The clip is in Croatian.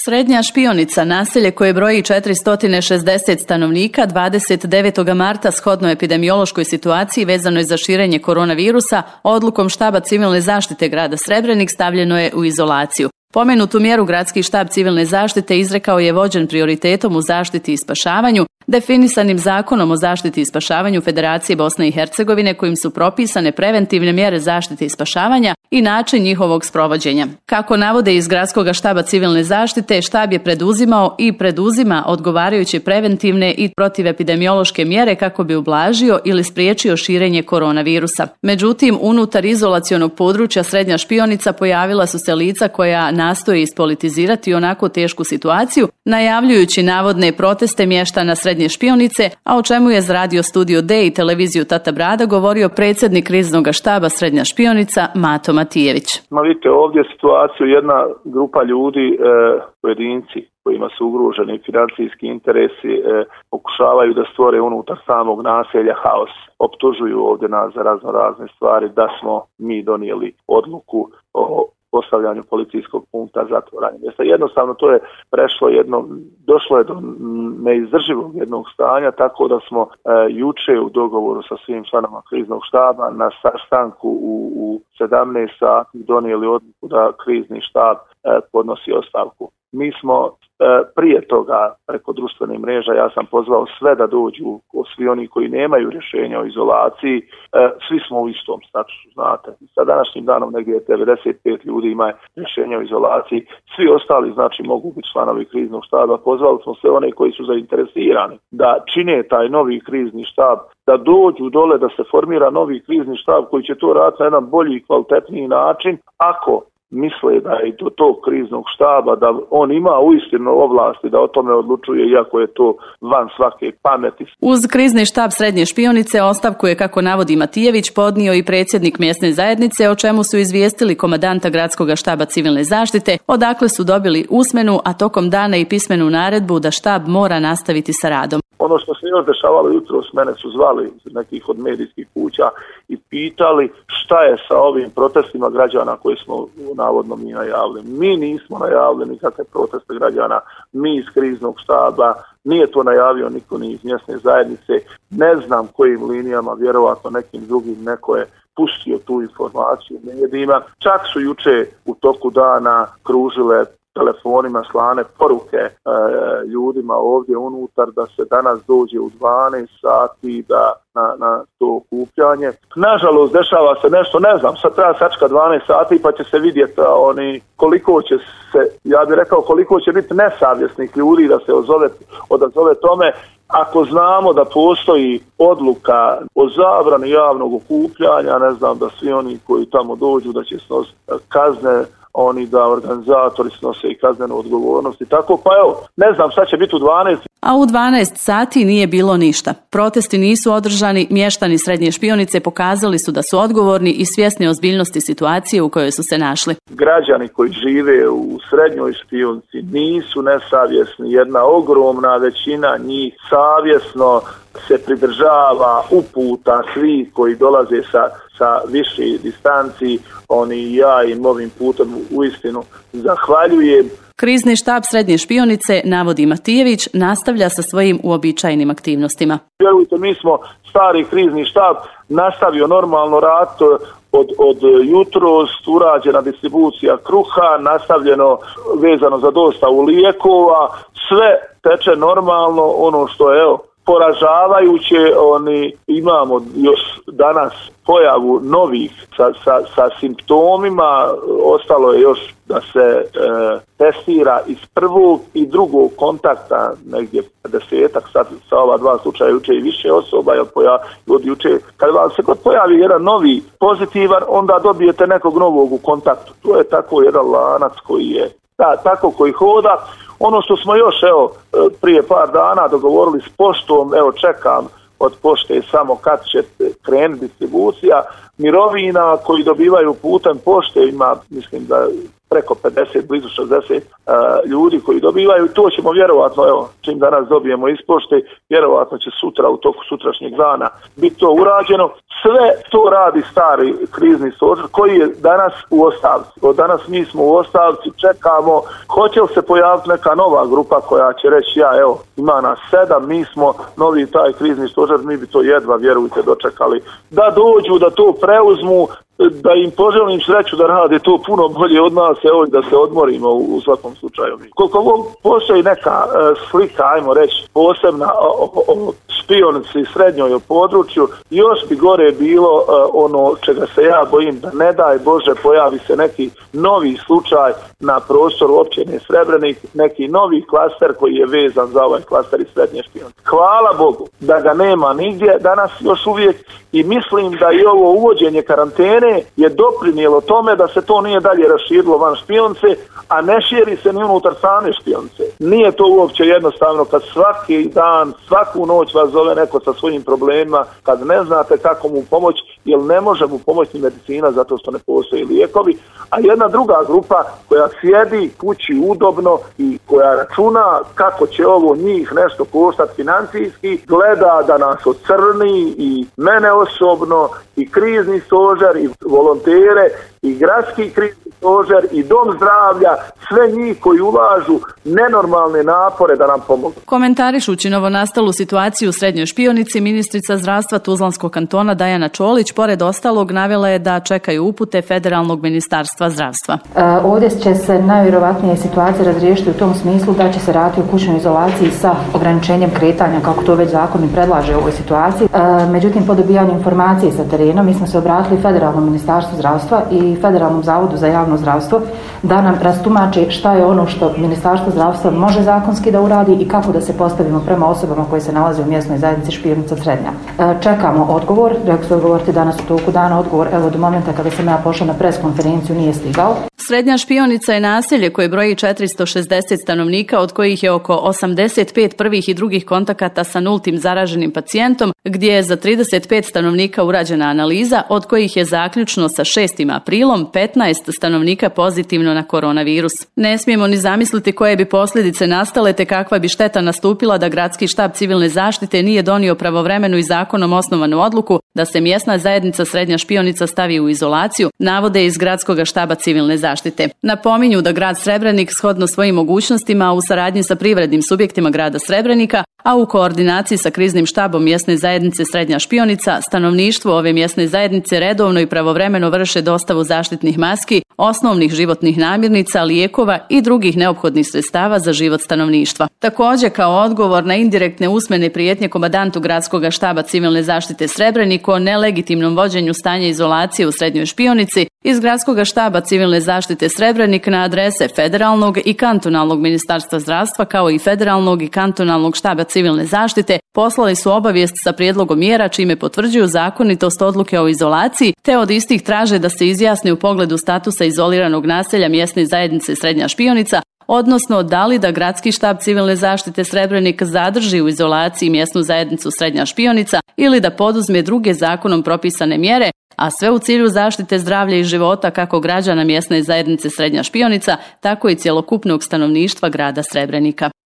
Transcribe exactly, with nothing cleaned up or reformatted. Srednja Špionica, naselje koje broji četiristo šezdeset stanovnika, dvadeset devetog marta shodno epidemiološkoj situaciji vezanoj za širenje koronavirusa, odlukom Štaba civilne zaštite grada Srebrenik stavljeno je u izolaciju. Pomenutu mjeru gradski štab civilne zaštite izrekao je vođen prioritetom u zaštiti i spašavanju, definisanim zakonom o zaštiti i spašavanju Federacije Bosne i Hercegovine kojim su propisane preventivne mjere zaštite i spašavanja i način njihovog sprovođenja. Kako navode iz gradskog štaba civilne zaštite, štab je preduzimao i preduzima odgovarajuće preventivne i protivepidemiološke mjere kako bi ublažio ili spriječio širenje koronavirusa. Međutim, unutar izolacionog područja Srednja Špionica pojavila su se lica koja nastoje ispolitizirati onako tešku situaciju, najavljujući navodne proteste mještana Srednje Špionice, a o čemu je za Radio Studio D i televiziju Tata Brada govorio predsjednik kriznog štaba Srednja Špionica Matom Matijević. Ma vidite, ovdje je situaciju jedna grupa ljudi, e, pojedinci kojima su ugroženi financijski interesi, e, pokušavaju da stvore unutar samog naselja haos. Optužuju ovdje nas za razno razne stvari, da smo mi donijeli odluku o postavljanju policijskog punkta, zatvoranju mjesta. Jednostavno to je prešlo jedno, došlo je do neizdrživog jednog stanja, tako da smo e, juče u dogovoru sa svim članama kriznog štaba na sastanku u, u sedamnaest sati donijeli odluku da krizni štab e, podnosi ostavku. Mi smo prije toga preko društvenih mreža, ja sam pozvao sve da dođu, svi oni koji nemaju rješenja o izolaciji, svi smo u istom statusu, znate. Sa današnjim danom negdje devedeset pet ljudi ima rješenja o izolaciji, svi ostali znači mogu biti članovi kriznog štaba. Pozvali smo sve one koji su zainteresirani da čine taj novi krizni štab, da dođu dole, da se formira novi krizni štab koji će to raditi na jedan bolji i kvalitetniji način, ako misle da je do tog kriznog štaba, da on ima uistinu ovlasti da o tome odlučuje, iako je to van svake pameti. Uz krizni štab Srednje Špionice ostavku je, kako navodi Matijević, podnio i predsjednik mjesne zajednice, o čemu su izvijestili komandanta gradskog štaba civilne zaštite, odakle su dobili usmenu, a tokom dana i pismenu naredbu da štab mora nastaviti sa radom. Ono što se još dešavalo jutros, mene su zvali nekih od medijskih kuća i pitali šta je sa ovim protestima građana koje smo navodno mi najavljeni. Mi nismo najavljeni nikakve proteste građana, mi iz kriznog štaba, nije to najavio niko ni iz mjesne zajednice, ne znam kojim linijama, vjerovatno nekim drugim, neko je pustio tu informaciju medijima. Čak su juče u toku dana kružile telefonima slane poruke e, ljudima ovdje unutar da se danas dođe u dvanaest sati da na, na to okupljanje. Nažalost, dešava se nešto, ne znam, sad treba sačka dvanaest sati pa će se vidjeti oni koliko će se, ja bih rekao koliko će biti nesavjesnih ljudi da se ozove, odazove tome. Ako znamo da postoji odluka o zabrani javnog okupljanja, ne znam, da svi oni koji tamo dođu da će snositi kazne, oni da organizatori snose i kaznenu odgovornost i tako, pa evo, ne znam šta će biti u dvanaest. A u dvanaest sati nije bilo ništa. Protesti nisu održani, mještani Srednje Špionice pokazali su da su odgovorni i svjesni ozbiljnosti situacije u kojoj su se našli. Građani koji žive u Srednjoj Špionci nisu nesavjesni, jedna ogromna većina njih savjesno se pridržava uputa svih koji dolaze sa, sa viši distanci, oni ja im ovim putom uistinu zahvaljujem. Krizni štab Srednje Špionice, navodi Matijević, nastavlja sa svojim uobičajenim aktivnostima. Vjerujte, mi smo stari krizni štab nastavio normalno rad. Od, od jutros urađena distribucija kruha, nastavljeno vezano za dostavu lijekova, sve teče normalno. Ono što je, evo, poražavajuće, oni imamo još danas pojavu novih sa, sa, sa simptomima, ostalo je još da se e, testira iz prvog i drugog kontakta, negdje desetak, sad sa ova dva slučaja juče i više osoba je poja, od juče. Kad vam se kod pojavi jedan novi pozitivan, onda dobijete nekog novog u kontaktu. To je tako jedan lanac koji je, da, tako koji hoda. Ono što smo još, evo, prije par dana dogovorili s poštom, evo čekam od pošte samo kad će krenuti distribucija mirovina koji dobivaju putem pošte, ima, mislim da preko pedeset, blizu šezdeset uh, ljudi koji dobivaju, i to ćemo vjerovatno, evo, čim danas dobijemo ispošte, vjerovatno će sutra, u toku sutrašnjeg dana, biti to urađeno. Sve to radi stari krizni stožer koji je danas u ostavci. Od danas mi smo u ostavci, čekamo, hoće li se pojaviti neka nova grupa koja će reći, ja, evo, ima nas sedam, mi smo novi taj krizni stožer, mi bi to jedva, vjerujte, dočekali. Da dođu, da to preuzmu, da im poželim sreću da rade to puno bolje od nas, evo, da se odmorimo u, u svakom slučaju. Koliko postoji neka e, slika, ajmo reći, posebna o, o, o špionici srednjoj o području, još bi gore bilo e, ono čega se ja bojim, da ne daj Bože pojavi se neki novi slučaj na prostoru općine Srebrenik, neki novi klaster koji je vezan za ovaj klaster i srednje špionice. Hvala Bogu da ga nema nigdje danas još uvijek, i mislim da i ovo uvođenje karantene je doprinijelo tome da se to nije dalje raširilo van špionce, a ne širi se ni unutar same špionce. Nije to uopće jednostavno kad svaki dan, svaku noć vas zove neko sa svojim problemima, kad ne znate kako mu pomoći, jer ne može mu pomoći medicina zato što ne postoji lijekovi, a jedna druga grupa koja sjedi kući udobno i koja računa kako će ovo njih nešto koštati financijski, gleda da nas ocrni, i mene osobno i krizni stožer i volontere i gradski krizni stožer i dom zdravlja, sve njih koji ulažu nenormalne napore da nam pomogu. Komentarišući novonastalu situaciju u srednjoj špionici, ministrica zdravstva Tuzlanskog kantona Dajana Čolić pored ostalog navela je da čekaju upute Federalnog ministarstva zdravstva. E, ovdje će se najvjerovatnije situacija razriješiti u tom smislu da će se raditi u kućnoj izolaciji sa ograničenjem kretanja, kako to već zakon i predlaže u ovoj situaciji. E, međutim, po dobijanju informacije sa terena, mi smo se obratili Federalnom ministarstvu zdravstva i Federalnom zavodu za javno zdravstvo da nam rastumači šta je ono što Ministarstvo zdravstva može zakonski da uradi i kako da se postavimo prema osobama koje se nalaze u mjesnoj zajednici Špionica Srednja. E, čekamo odgovor, rekao se odgovoriti danas u toku dana, odgovor evo do momenta kada sam ja pošla na preskonferenciju nije stigao. Srednja Špionica je naselje koje broji četiristo šezdeset stanovnika, od kojih je oko osamdeset pet prvih i drugih kontakata sa nultim zaraženim pacijentom, gdje je za trideset pet stanovnika urađena analiza, od kojih je zaključno sa šestim aprilom petnaest stanovnika pozitivno na koronavirus. Ne smijemo ni zamisliti koje bi posljedice nastale te kakva bi šteta nastupila da Gradski štab civilne zaštite nije donio pravovremenu i zakonom osnovanu odluku da se mjesna zajednica Srednja Špionica stavi u izolaciju, navode iz Gradskog štaba civilne zaštite. Napominju da grad Srebrenik shodno svojim mogućnostima u saradnji sa privrednim subjektima grada Srebrenika, a u koordinaciji sa kriznim štabom mjesne zajednice Srednja Špionica, stanovništvo ove mjesne zajednice redovno i pravovremeno vrše dostavu zaštitnih maski, osnovnih životnih namirnica, lijekova i drugih neophodnih sredstava za život stanovništva. Također, kao odgovor na indirektne usmene prijetnje komandantu Gradskog štaba civilne zaštite Srebrenik o nelegitimnom vođenju stanja izolacije u Srednjoj Špionici, iz Gradskog štaba civilne zaštite Srebrenik na adrese Federalnog i kantonalnog ministarstva zdravstva, kao i Federalnog i kantonalnog štaba civilne zaštite, poslali su obavijest sa prijedlogom mjera čime potvrđuju zakonitost odluke o izolaciji, te od istih traže da se izjasne u pogledu statusa izoliranog naselja mjesne zajednice Srednja Špionica, odnosno da li da Gradski štab civilne zaštite Srebrenik zadrži u izolaciji mjesnu zajednicu Srednja Špionica ili da poduzme druge zakonom propisane mjere, a sve u cilju zaštite zdravlja i života kako građana mjesne zajednice Srednja Špionica, tako i cjelokupnog stanovništva grada Srebrenika.